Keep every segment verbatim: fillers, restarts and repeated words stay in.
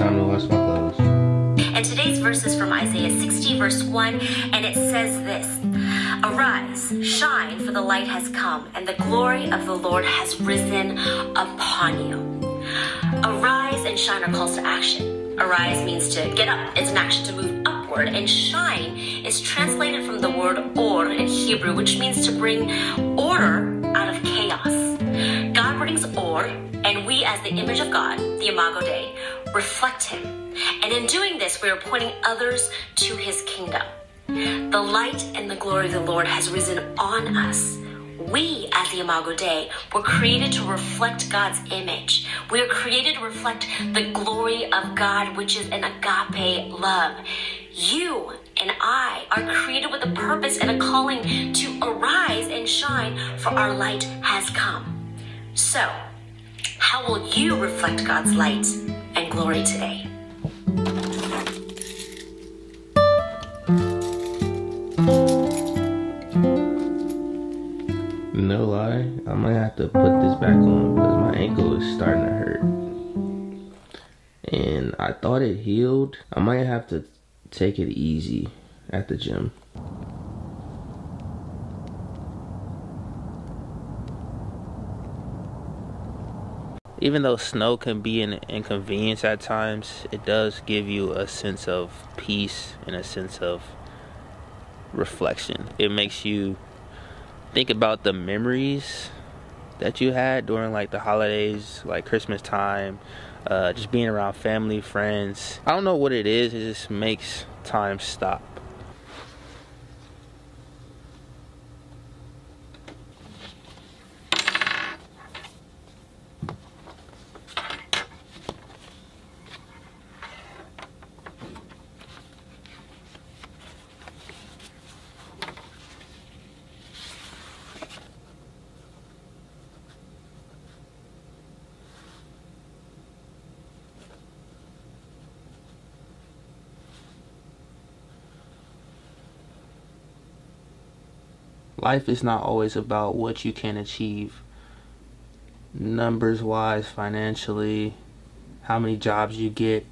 it's time to wash my clothes. And today's verse is from Isaiah sixty verse one, and it says this: Arise, shine, for the light has come, and the glory of the Lord has risen upon you. Arise and shine are calls to action. Arise means to get up. It's an action to move upward. And shine is translated from the word or in Hebrew, which means to bring order out of chaos. God brings order, and we, as the image of God, the Imago Dei, reflect Him. And in doing this, we are pointing others to His kingdom. The light and the glory of the Lord has risen on us. We, as the Imago Dei, were created to reflect God's image. We are created to reflect the glory of God, which is an agape love. You and I are created with a purpose and a calling to arise and shine, for our light has come. So, how will you reflect God's light and glory today? No lie, I might have to put this back on because my ankle is starting to hurt. And I thought it healed. I might have to take it easy at the gym. Even though snow can be an inconvenience at times, it does give you a sense of peace and a sense of reflection. It makes you think about the memories that you had during like the holidays, like Christmas time, uh, just being around family, friends. I don't know what it is, it just makes time stop. Life is not always about what you can achieve numbers wise, financially, how many jobs you get,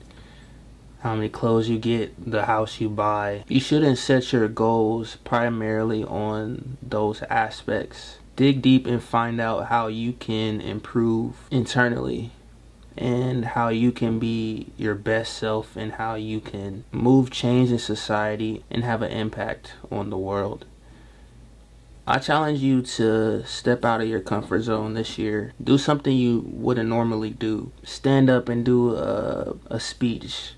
how many clothes you get, the house you buy. You shouldn't set your goals primarily on those aspects. Dig deep and find out how you can improve internally and how you can be your best self and how you can move change in society and have an impact on the world. I challenge you to step out of your comfort zone this year. Do something you wouldn't normally do. Stand up and do a, a speech.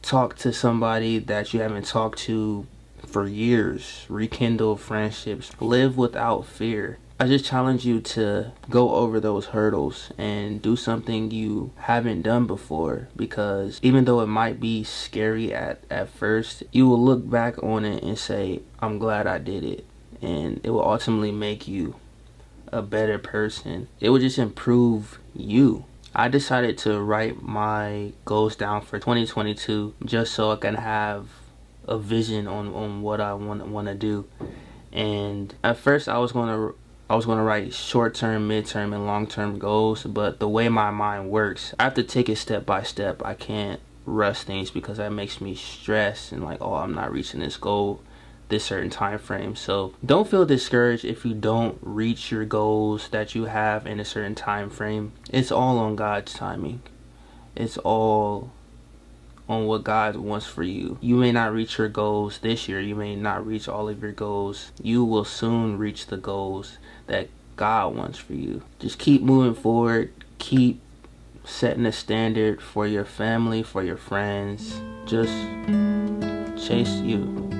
Talk to somebody that you haven't talked to for years. Rekindle friendships. Live without fear. I just challenge you to go over those hurdles and do something you haven't done before, because even though it might be scary at, at first, you will look back on it and say, I'm glad I did it. And it will ultimately make you a better person. It will just improve you. I decided to write my goals down for twenty twenty-two just so I can have a vision on, on what I want want to do. And at first I was going to I was going to write short-term, mid-term, and long-term goals, but the way my mind works, I have to take it step by step. I can't rush things because that makes me stress and like, oh, I'm not reaching this goal this certain time frame. So don't feel discouraged if you don't reach your goals that you have in a certain time frame. It's all on God's timing. It's all on what God wants for you. You may not reach your goals this year. You may not reach all of your goals. You will soon reach the goals that God wants for you. Just keep moving forward. Keep setting a standard for your family, for your friends. Just chase you.